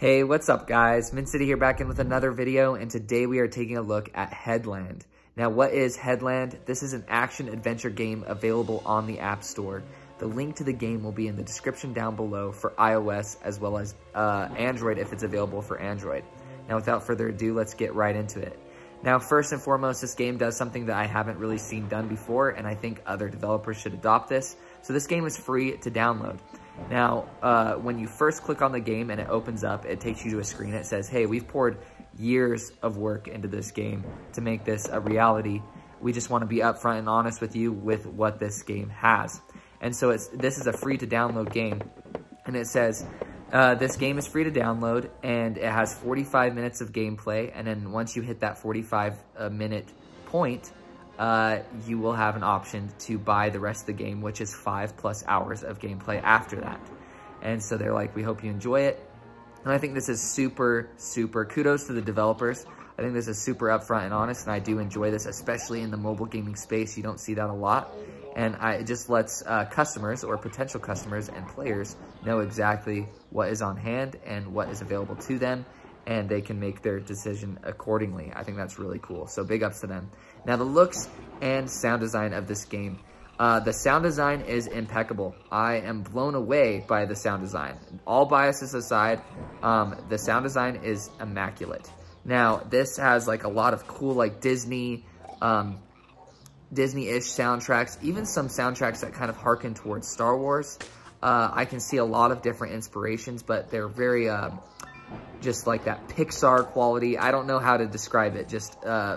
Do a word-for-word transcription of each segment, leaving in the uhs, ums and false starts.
Hey, what's up guys? MintCity here, back in with another video, and today we are taking a look at Headland. Now, what is Headland? This is an action adventure game available on the App Store. The link to the game will be in the description down below for iOS as well as uh, Android if it's available for Android. Now, without further ado, let's get right into it. Now, first and foremost, this game does something that I haven't really seen done before, and I think other developers should adopt this. So this game is free to download. Now, uh, when you first click on the game and it opens up, it takes you to a screen. It says, hey, we've poured years of work into this game to make this a reality. We just want to be upfront and honest with you with what this game has. And so it's this is a free to download game. And it says, uh, this game is free to download, and it has forty-five minutes of gameplay. And then once you hit that forty-five minute point, Uh, you will have an option to buy the rest of the game, which is five plus hours of gameplay after that. And so they're like, we hope you enjoy it. And I think this is super, super kudos to the developers. I think this is super upfront and honest, and I do enjoy this, especially in the mobile gaming space. You don't see that a lot. And I, it just lets uh, customers or potential customers and players know exactly what is on hand and what is available to them, and they can make their decision accordingly. I think that's really cool, so big ups to them. Now, the looks and sound design of this game. Uh, the sound design is impeccable. I am blown away by the sound design. All biases aside, um, the sound design is immaculate. Now, this has like a lot of cool like Disney, um, Disney-ish soundtracks, even some soundtracks that kind of harken towards Star Wars. Uh, I can see a lot of different inspirations, but they're very, um, just like that Pixar quality. I don't know how to describe it. Just uh,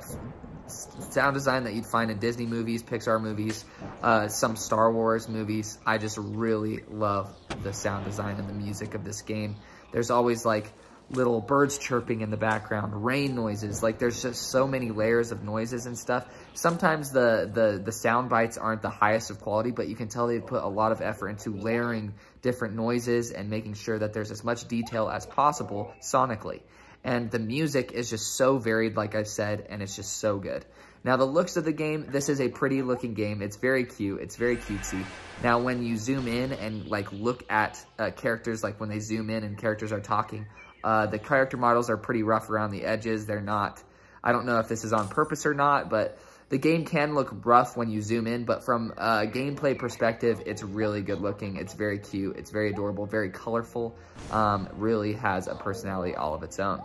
sound design that you'd find in Disney movies, Pixar movies, uh, some Star Wars movies. I just really love the sound design and the music of this game. There's always like little birds chirping in the background, rain noises. Like there's just so many layers of noises and stuff. Sometimes the, the, the sound bites aren't the highest of quality, but you can tell they put a lot of effort into layering different noises and making sure that there's as much detail as possible sonically. And the music is just so varied, like I've said, and it's just so good. Now, the looks of the game, this is a pretty looking game. It's very cute. It's very cutesy. Now, when you zoom in and like look at uh, characters, like when they zoom in and characters are talking, Uh, the character models are pretty rough around the edges. They're not, I don't know if this is on purpose or not, but the game can look rough when you zoom in, but from a gameplay perspective, it's really good looking. It's very cute. It's very adorable, very colorful. Um, really has a personality all of its own.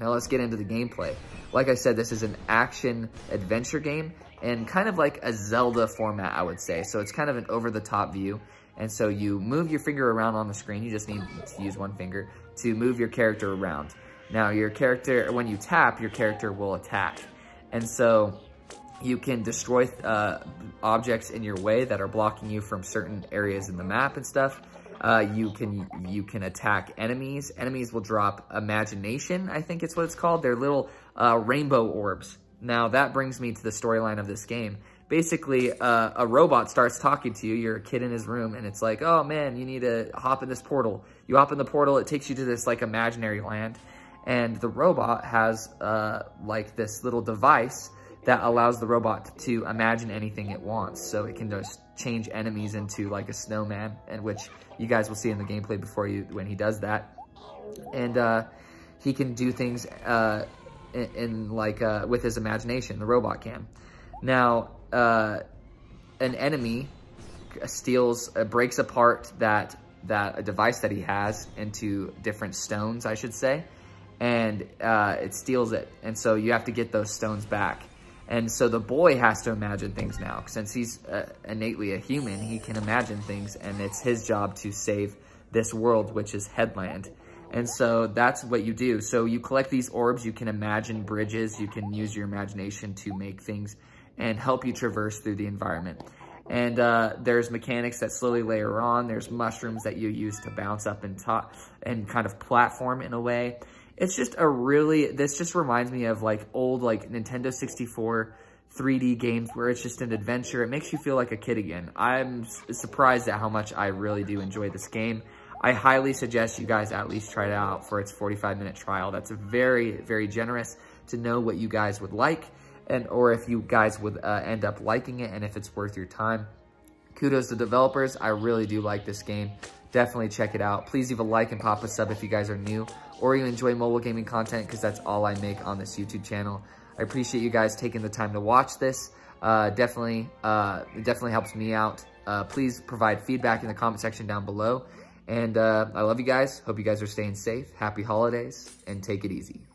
Now let's get into the gameplay. Like I said, this is an action adventure game and kind of like a Zelda format, I would say. So it's kind of an over-the-top view. And so you move your finger around on the screen. You just need to use one finger to move your character around. Now your character, when you tap, your character will attack. And so you can destroy uh, objects in your way that are blocking you from certain areas in the map and stuff. Uh, you can you can attack enemies. Enemies will drop imagination, I think it's what it's called. They're little uh, rainbow orbs. Now that brings me to the storyline of this game. Basically, uh, a robot starts talking to you. You're a kid in his room, and it's like, oh man, you need to hop in this portal. You hop in the portal, it takes you to this like imaginary land. And the robot has uh, like this little device that allows the robot to imagine anything it wants. So it can just change enemies into like a snowman, and which you guys will see in the gameplay before you when he does that. And uh, he can do things uh, in, in like uh, with his imagination, the robot can. Now, uh, an enemy steals, uh, breaks apart that that a device that he has into different stones, I should say, and uh, it steals it. And so you have to get those stones back. And so the boy has to imagine things now. Since he's uh, innately a human, he can imagine things, and it's his job to save this world, which is Headland. And so that's what you do. So you collect these orbs, you can imagine bridges, you can use your imagination to make things and help you traverse through the environment. And uh, there's mechanics that slowly layer on. There's mushrooms that you use to bounce up and top and kind of platform in a way. It's just a really, this just reminds me of like old like Nintendo sixty-four three D games where it's just an adventure. It makes you feel like a kid again. I'm surprised at how much I really do enjoy this game. I highly suggest you guys at least try it out for its forty-five minute trial. That's very, very generous to know what you guys would like, and or if you guys would uh, end up liking it and if it's worth your time. Kudos to developers. I really do like this game. definitely check it out. Please leave a like and pop a sub if you guys are new or you enjoy mobile gaming content, because that's all I make on this YouTube channel. I appreciate you guys taking the time to watch this. Uh, definitely, uh, it definitely helps me out. Uh, please provide feedback in the comment section down below. And uh, I love you guys. Hope you guys are staying safe. Happy holidays and take it easy.